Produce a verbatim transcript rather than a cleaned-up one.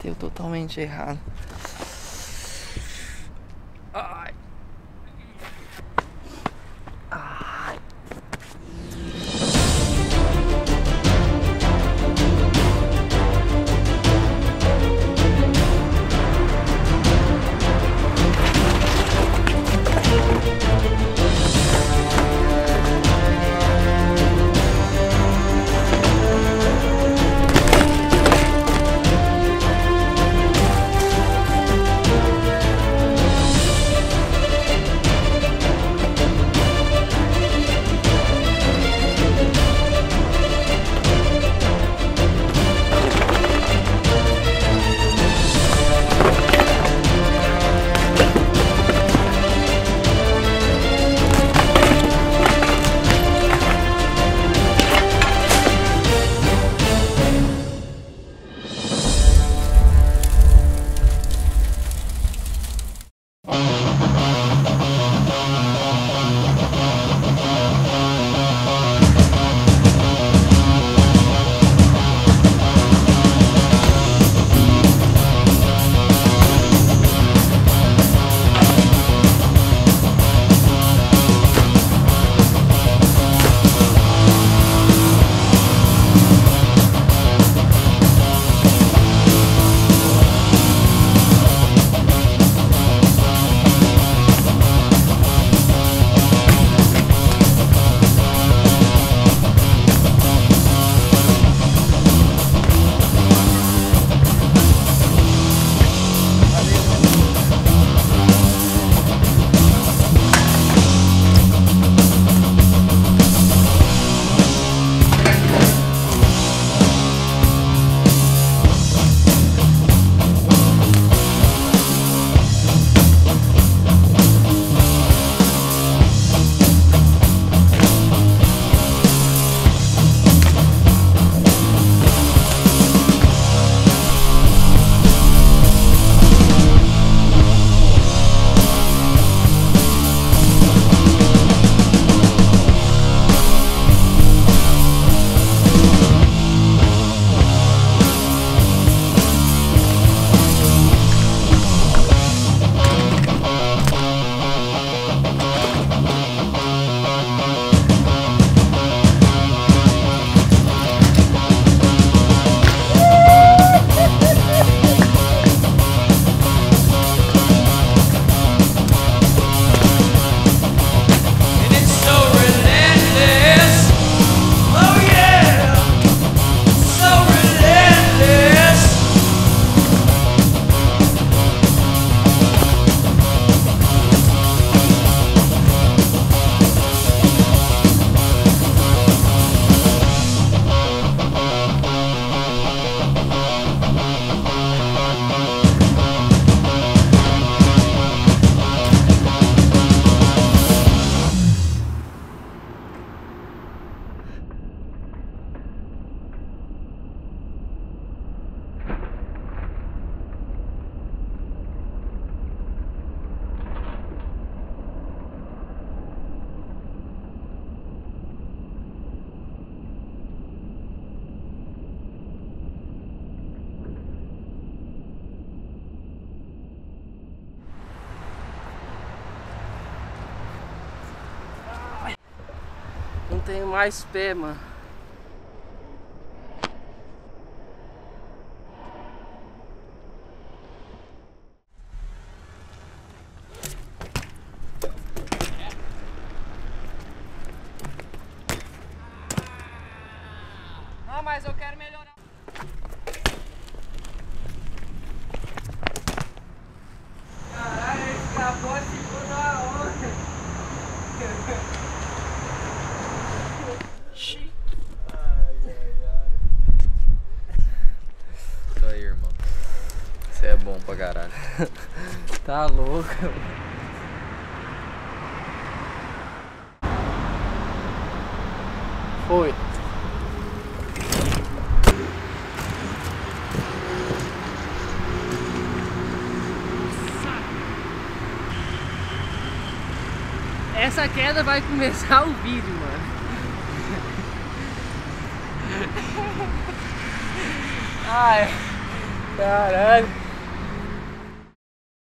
bateu totalmente errado. Ai. Ai. Tenho mais pé, mano. Ah, mas eu quero melhorar. Caralho, esse capô ficou na hora. É bom pra caralho. Tá louco, mano. Foi. Essa queda vai começar o vídeo, mano. Ai. Caralho.